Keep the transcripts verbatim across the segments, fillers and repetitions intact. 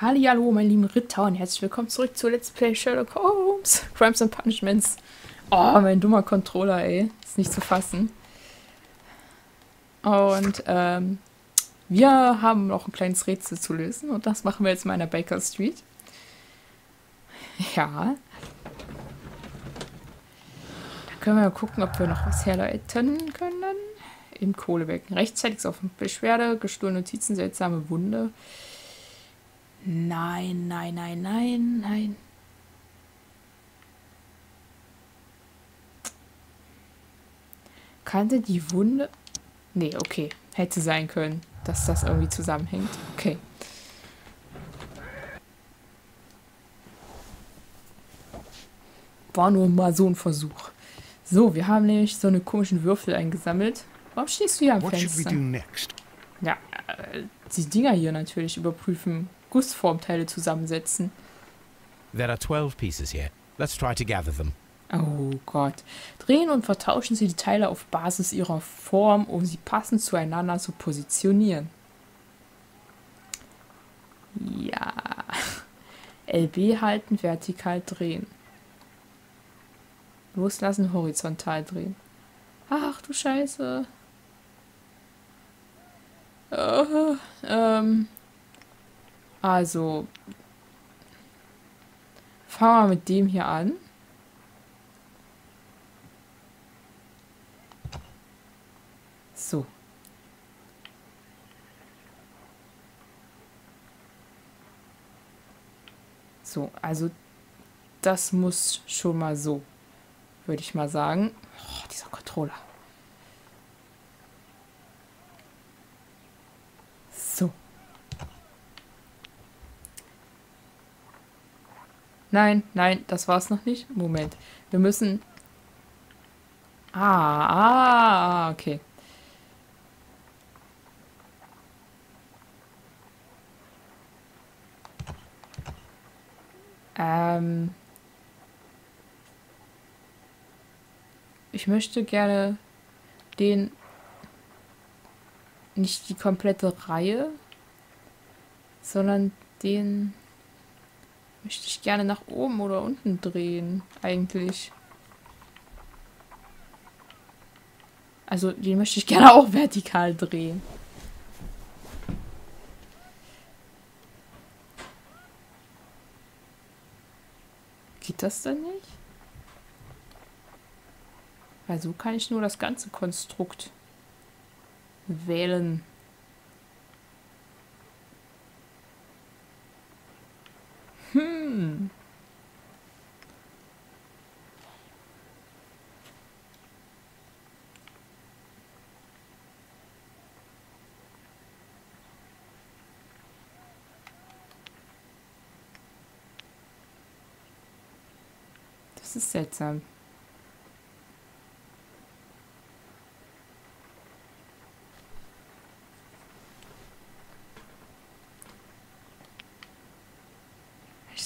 Hallihallo, meine lieben Ritter und herzlich willkommen zurück zu Let's Play Sherlock Holmes. Crimes and Punishments. Oh, mein dummer Controller, ey. Ist nicht zu fassen. Und ähm, wir haben noch ein kleines Rätsel zu lösen und das machen wir jetzt mal in der Baker Street. Ja. Da können wir mal gucken, ob wir noch was herleiten können. Im Kohlebecken. Rechtzeitig auf Beschwerde, gestohlene Notizen, seltsame Wunde. Nein, nein, nein, nein, nein. Kannte die Wunde? Nee, okay. Hätte sein können, dass das irgendwie zusammenhängt. Okay. War nur mal so ein Versuch. So, wir haben nämlich so eine komischen Würfel eingesammelt. Warum stehst du hier am Fenster? Ja, äh, die Dinger hier natürlich überprüfen. Gussformteile zusammensetzen. There are twelve pieces here. Let's try to gather them. Oh Gott. Drehen und vertauschen Sie die Teile auf Basis ihrer Form, um sie passend zueinander zu positionieren. Ja. L B halten, vertikal drehen. Loslassen, horizontal drehen. Ach du Scheiße. Uh, ähm... Also, fangen wir mit dem hier an. So. So, also das muss schon mal so, würde ich mal sagen. Oh, dieser Controller. So. Nein, nein, das war's noch nicht. Moment. Wir müssen... Ah, ah, okay. Ähm... Ich möchte gerne den... Nicht die komplette Reihe, sondern den... Möchte ich gerne nach oben oder unten drehen, eigentlich. Also, den möchte ich gerne auch vertikal drehen. Geht das denn nicht? Weil so kann ich nur das ganze Konstrukt wählen. Hm. Das ist seltsam.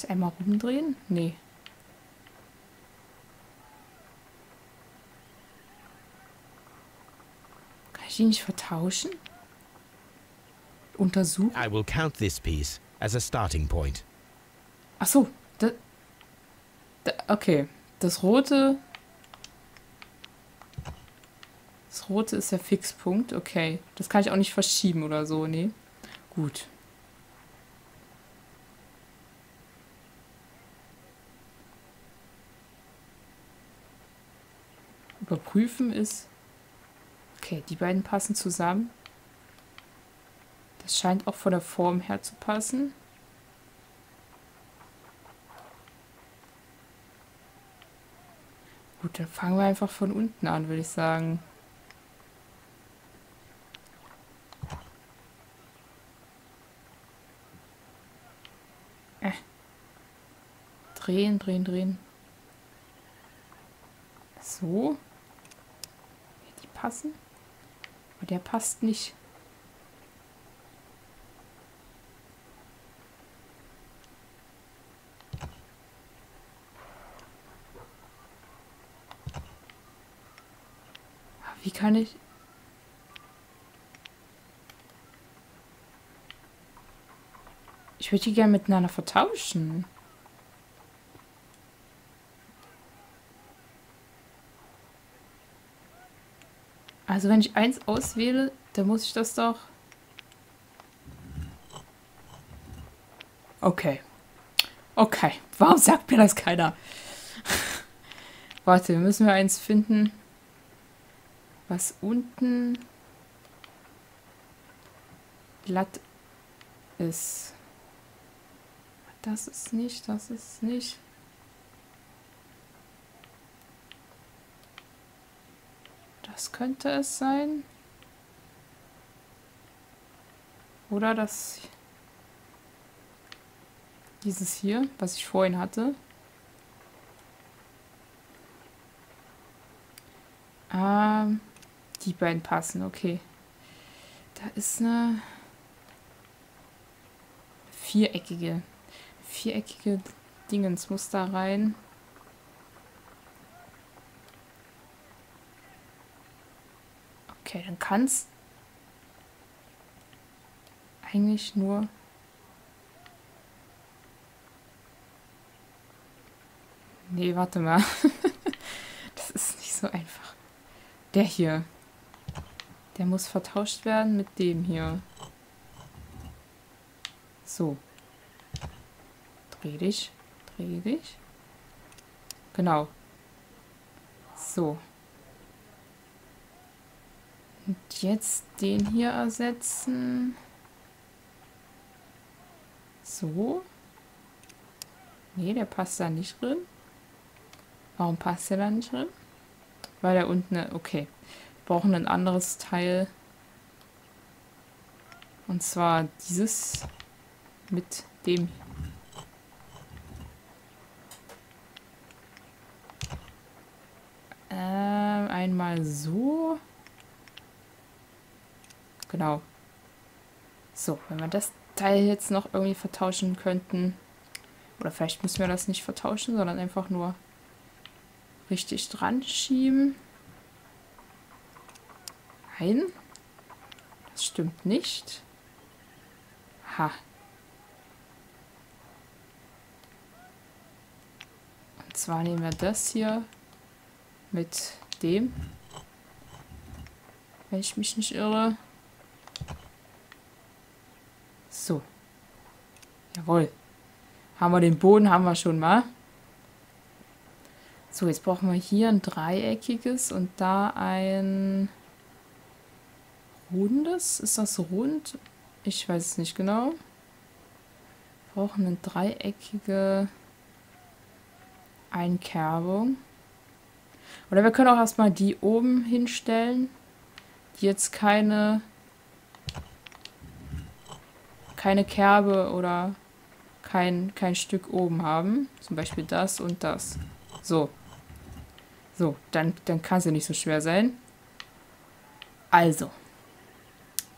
Einmal rumdrehen? Nee. Kann ich die nicht vertauschen? Untersuchen? I will count this piece as a starting point. Ach so, da, da, okay, das rote Das rote ist der Fixpunkt, okay. Das kann ich auch nicht verschieben oder so, nee. Gut. Überprüfen ist... Okay, die beiden passen zusammen. Das scheint auch von der Form her zu passen. Gut, dann fangen wir einfach von unten an, würde ich sagen. Äh. Drehen, drehen, drehen. So. Passen. Aber der passt nicht. Wie kann ich... Ich würde die gerne miteinander vertauschen. Also wenn ich eins auswähle, dann muss ich das doch... Okay. Okay. Warum sagt mir das keiner? Warte, müssen wir eins finden, was unten glatt ist. Das ist nicht, das ist nicht. Das könnte es sein. Oder das... Dieses hier, was ich vorhin hatte. Ähm, die beiden passen, okay. Da ist eine viereckige. Viereckige Dingens muss da rein. Okay, dann kann es eigentlich nur... Nee, warte mal. Das ist nicht so einfach. Der hier. Der muss vertauscht werden mit dem hier. So. Dreh dich. Dreh dich. Genau. So. Und jetzt den hier ersetzen. So. Nee, der passt da nicht drin. Warum passt der da nicht drin? Weil da unten... Okay. Wir brauchen ein anderes Teil. Und zwar dieses mit dem. Ähm, einmal so. Genau. So, wenn wir das Teil jetzt noch irgendwie vertauschen könnten. Oder vielleicht müssen wir das nicht vertauschen, sondern einfach nur... richtig dran schieben. Nein. Das stimmt nicht. Ha. Und zwar nehmen wir das hier mit dem. Wenn ich mich nicht irre. So. Jawohl. Haben wir den Boden, haben wir schon mal. So, jetzt brauchen wir hier ein dreieckiges und da ein rundes. Ist das rund? Ich weiß es nicht genau. Wir brauchen eine dreieckige Einkerbung. Oder wir können auch erstmal die oben hinstellen, die jetzt keine, keine Kerbe oder kein, kein Stück oben haben. Zum Beispiel das und das. So. So, dann, dann kann es ja nicht so schwer sein. Also.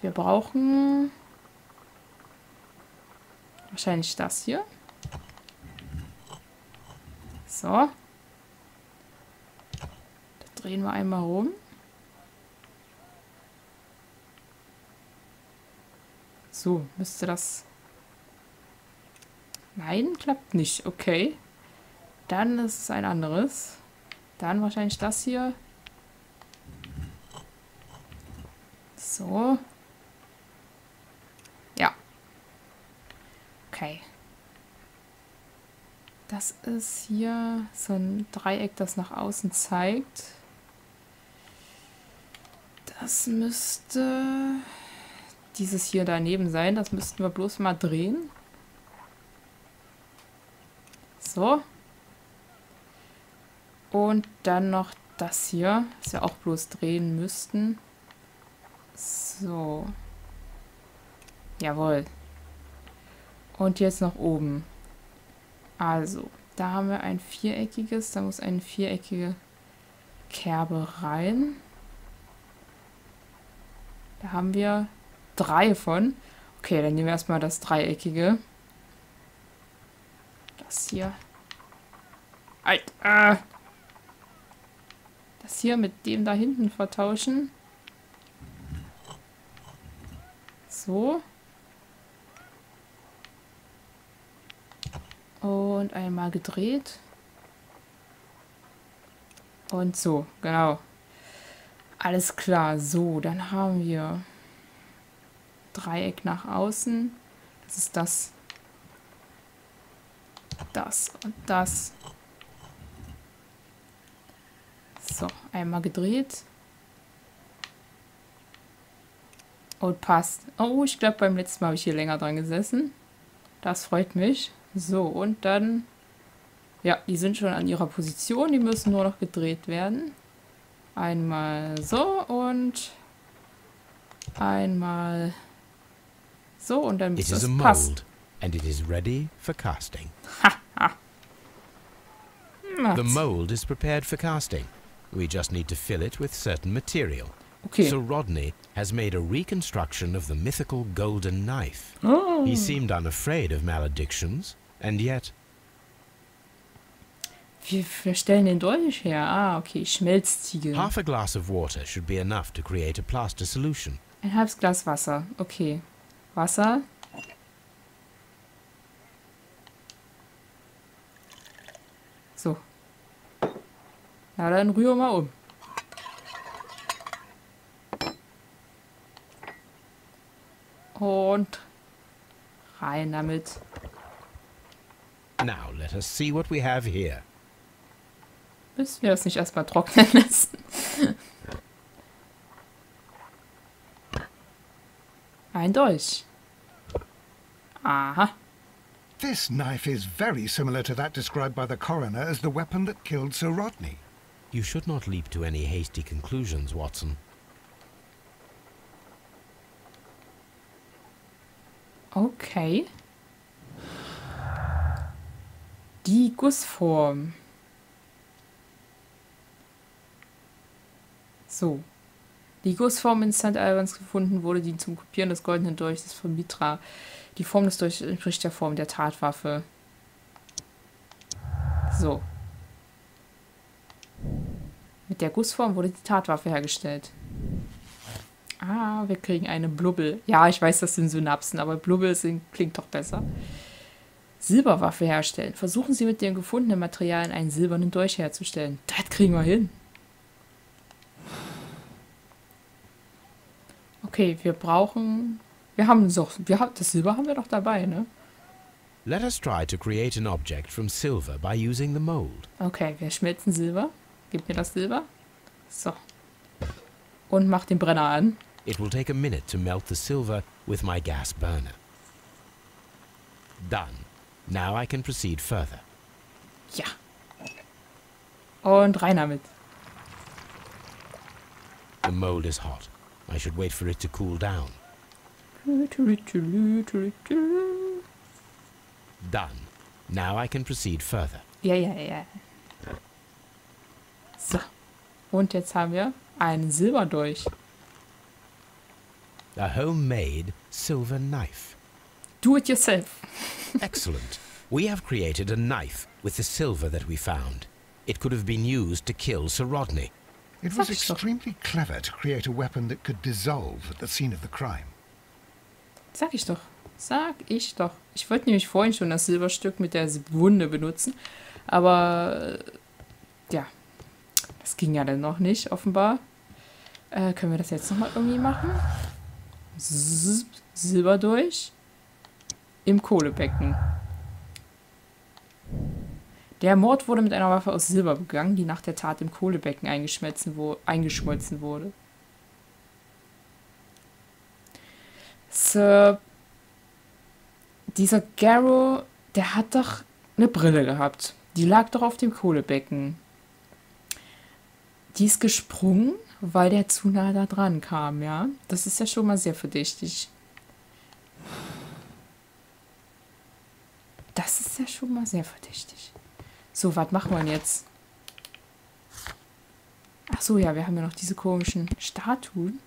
Wir brauchen wahrscheinlich das hier. So. Da drehen wir einmal rum. So, müsste das... Nein, klappt nicht. Okay. Dann ist es ein anderes. Dann wahrscheinlich das hier. So. Ja. Okay. Das ist hier so ein Dreieck, das nach außen zeigt. Das müsste dieses hier daneben sein. Das müssten wir bloß mal drehen. So. Und dann noch das hier, das wir auch bloß drehen müssten. So. Jawohl. Und jetzt nach oben. Also, da haben wir ein viereckiges, da muss eine viereckige Kerbe rein. Da haben wir drei von. Okay, dann nehmen wir erstmal das dreieckige. Das hier. Alter! Das hier mit dem da hinten vertauschen. So. Und einmal gedreht. Und so, genau. Alles klar. So, dann haben wir Dreieck nach außen. Das ist das. Das und das. So, einmal gedreht. Und passt. Oh, ich glaube, beim letzten Mal habe ich hier länger dran gesessen. Das freut mich. So, und dann... Ja, die sind schon an ihrer Position. Die müssen nur noch gedreht werden. Einmal so und... Einmal so und dann muss das passen. And it is ready for casting. The mold is prepared for casting. We just need to fill it with certain material. Okay. Sir Rodney has made a reconstruction of the mythical golden knife. Oh. He seemed unafraid of maledictions, and yet... Wir, wir stellen den Dolch her. Ah, okay, Schmelztiegel. Half a glass of water should be enough to create a plaster solution. Ein halbes Glas Wasser. Okay. Wasser. So. Na dann rühr mal um. Und rein damit. Now let us see what we have here. Müssen wir das nicht erstmal trocknen lassen? Ein Dolch. Aha. This knife is very similar to that described by the coroner as the weapon that killed Sir Rodney. You should not leap to any hasty conclusions, Watson. Okay. Die Gussform. So. Die Gussform in Sankt Albans gefunden wurde, die zum Kopieren des goldenen Dolches von Mitra. Die Form des Dolches entspricht der Form der Tatwaffe. So. Mit der Gussform wurde die Tatwaffe hergestellt. Ah, wir kriegen eine Blubbel. Ja, ich weiß, das sind Synapsen, aber Blubbel sind, klingt doch besser. Silberwaffe herstellen. Versuchen Sie mit den gefundenen Materialien einen silbernen Dolch herzustellen. Das kriegen wir hin. Okay, wir brauchen... Wir haben doch... Wir haben, das Silber haben wir doch dabei, ne? Let us try to create an object from silver by using the mold. Okay, wir schmelzen Silber. Gib mir das Silber. So. Und mach den Brenner an. It will take a minute to melt the silver with my gas burner. Done. Now I can proceed further. Ja. Und rein damit. The mold is hot. I should wait for it to cool down. Done. Now I can proceed further. Ja, ja, ja. So. Und jetzt haben wir einen Silberdolch. A homemade silver knife. Do it yourself. Excellent. We have created a knife with the silver that we found. It could have been used to kill Sir Rodney. It was extremely clever to create a weapon that could dissolve at the scene of the crime. Sag ich doch. Sag ich doch. Ich wollte nämlich vorhin schon das Silberstück mit der Wunde benutzen. Aber, ja. Das ging ja dann noch nicht, offenbar. Äh, können wir das jetzt nochmal irgendwie machen? Silber durch. Im Kohlebecken. Der Mord wurde mit einer Waffe aus Silber begangen, die nach der Tat im Kohlebecken eingeschmolzen wurde. Sir, dieser Garrow, der hat doch eine Brille gehabt. Die lag doch auf dem Kohlebecken. Die ist gesprungen, weil der zu nah da dran kam, ja? Das ist ja schon mal sehr verdächtig. Das ist ja schon mal sehr verdächtig. So, was machen wir denn jetzt? Ach so, ja, wir haben ja noch diese komischen Statuen.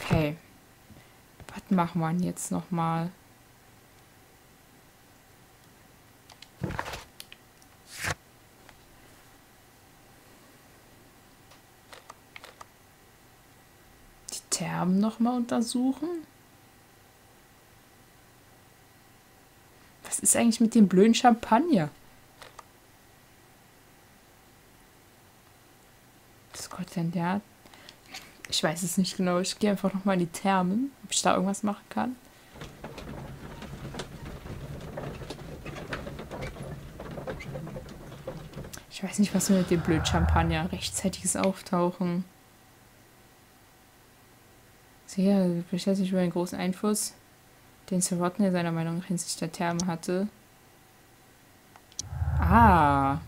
Okay. Was machen wir denn jetzt nochmal? Die Thermen nochmal untersuchen? Was ist eigentlich mit dem blöden Champagner? Was Gott denn der? Ich weiß es nicht genau. Ich gehe einfach nochmal in die Thermen, ob ich da irgendwas machen kann. Ich weiß nicht, was wir mit dem blöden Champagner. Rechtzeitiges Auftauchen. Sicher, also beschäftigt sich über den großen Einfluss, den Sir Rodney seiner Meinung nach hinsichtlich der Therme hatte. Ah.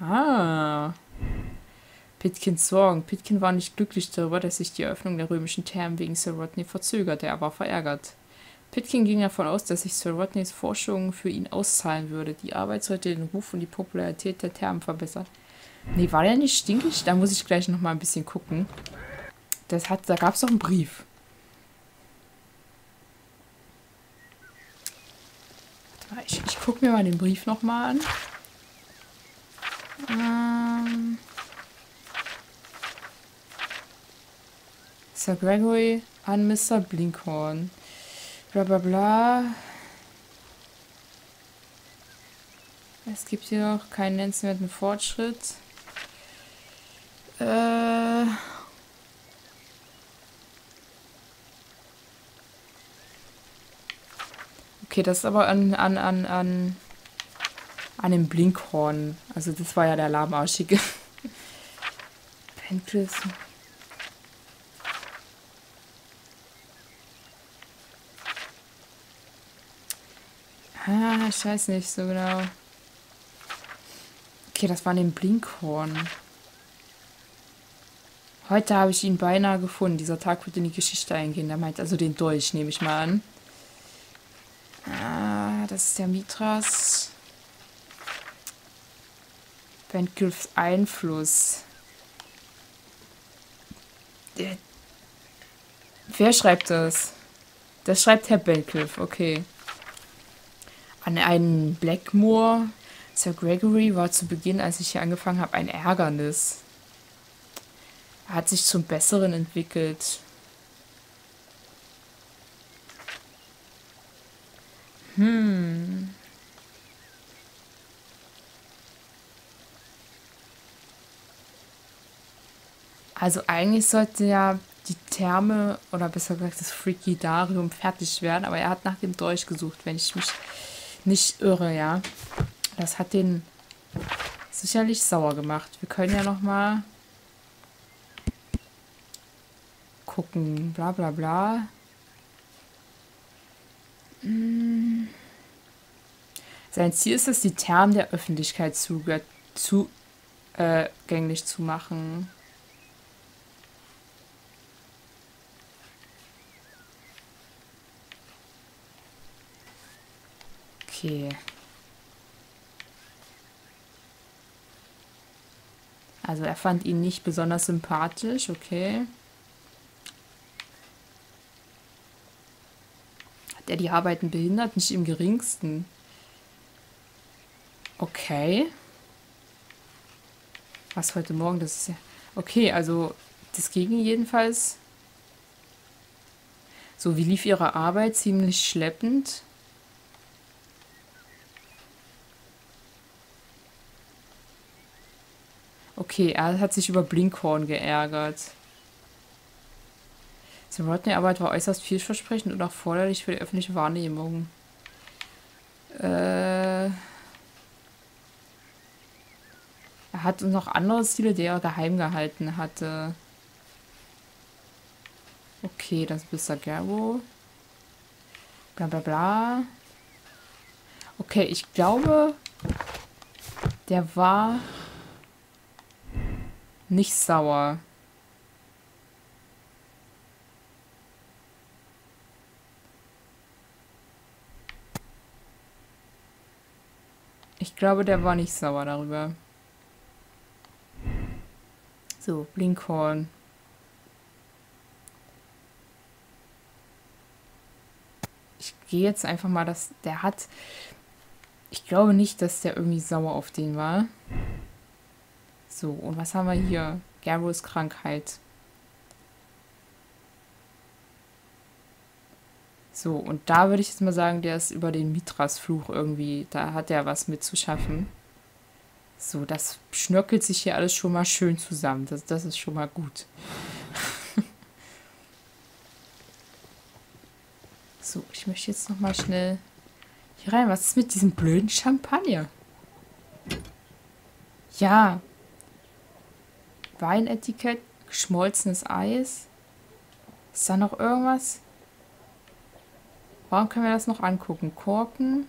Ah. Pitkins Sorgen. Pitkin war nicht glücklich darüber, dass sich die Eröffnung der römischen Thermen wegen Sir Rodney verzögerte. Er war verärgert. Pitkin ging davon aus, dass sich Sir Rodneys Forschungen für ihn auszahlen würde. Die Arbeit sollte den Ruf und die Popularität der Thermen verbessern. Nee, war der nicht stinkig? Da muss ich gleich nochmal ein bisschen gucken. Das hat, da gab es doch einen Brief. Warte mal, ich, ich gucke mir mal den Brief nochmal an. Ähm Sir Gregory an Mister Blinkhorn. Blablabla. Bla, bla. Es gibt jedoch keinen nennenswerten Fortschritt. Äh. Okay, das ist aber an, an, an, an, an dem Blinkhorn. Also das war ja der lahmarschige. Bentgilf. Ah, ich weiß nicht so genau. Okay, das war an dem Blinkhorn. Heute habe ich ihn beinahe gefunden. Dieser Tag wird in die Geschichte eingehen. Der meint also den Dolch, nehme ich mal an. Ah, das ist der Mitras. Bentgilfs Einfluss. Der Wer schreibt das? Das schreibt Herr Bentgilf, okay. An einen Blackmore. Sir Gregory war zu Beginn, als ich hier angefangen habe, ein Ärgernis. Er hat sich zum Besseren entwickelt. Hm. Also eigentlich sollte ja die Therme, oder besser gesagt das Frigidarium, fertig werden, aber er hat nach dem Dolch gesucht, wenn ich mich nicht irre, ja. Das hat den sicherlich sauer gemacht. Wir können ja nochmal gucken. Bla bla bla. Hm. Sein Ziel ist es, die Thermen der Öffentlichkeit zugänglich zu, äh, zu machen. Okay. Also er fand ihn nicht besonders sympathisch, okay. Hat er die Arbeiten behindert? Nicht im geringsten. Okay. Was heute Morgen, das ist ja... Okay, also das ging jedenfalls. So, wie lief ihre Arbeit? Ziemlich schleppend. Okay, er hat sich über Blinkhorn geärgert. Sir Rodneys Arbeit war äußerst vielversprechend und auch förderlich für die öffentliche Wahrnehmung. Äh, er hat noch andere Ziele, die er geheim gehalten hatte. Okay, das ist Mister Garrow. Bla bla bla. Okay, ich glaube, der war... nicht sauer. Ich glaube, der war nicht sauer darüber. So, Blinkhorn. Ich gehe jetzt einfach mal, dass der hat... Ich glaube nicht, dass der irgendwie sauer auf den war. So, und was haben wir hier? Garrows Krankheit. So, und da würde ich jetzt mal sagen, der ist über den Mitras-Fluch irgendwie. Da hat er was mit zu schaffen. So, das schnörkelt sich hier alles schon mal schön zusammen. Das, das ist schon mal gut. So, ich möchte jetzt noch mal schnell hier rein. Was ist mit diesem blöden Champagner? Ja. Weinetikett, geschmolzenes Eis. Ist da noch irgendwas? Warum können wir das noch angucken? Korken.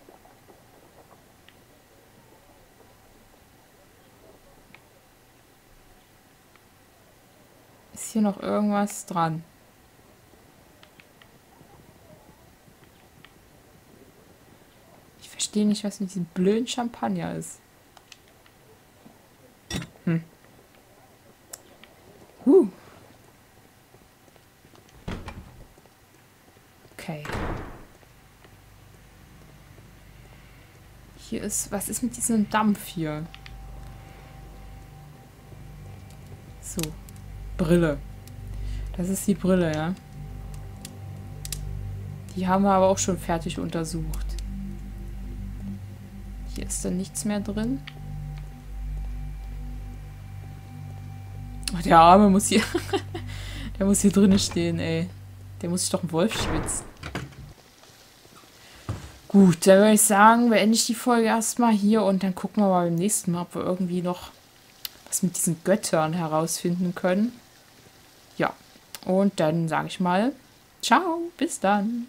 Ist hier noch irgendwas dran? Ich verstehe nicht, was mit diesem blöden Champagner ist. Hm. Huh. Okay. Hier ist... Was ist mit diesem Dampf hier? So. Brille. Das ist die Brille, ja. Die haben wir aber auch schon fertig untersucht. Hier ist dann nichts mehr drin. Oh, der Arme muss hier... der muss hier drinnen stehen, ey. Der muss sich doch einen Wolf schwitzen. Gut, dann würde ich sagen, beende ich die Folge erstmal hier und dann gucken wir mal beim nächsten Mal, ob wir irgendwie noch was mit diesen Göttern herausfinden können. Ja, und dann sage ich mal, ciao, bis dann.